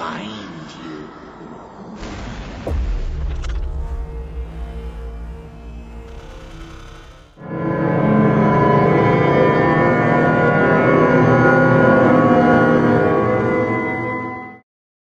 fine.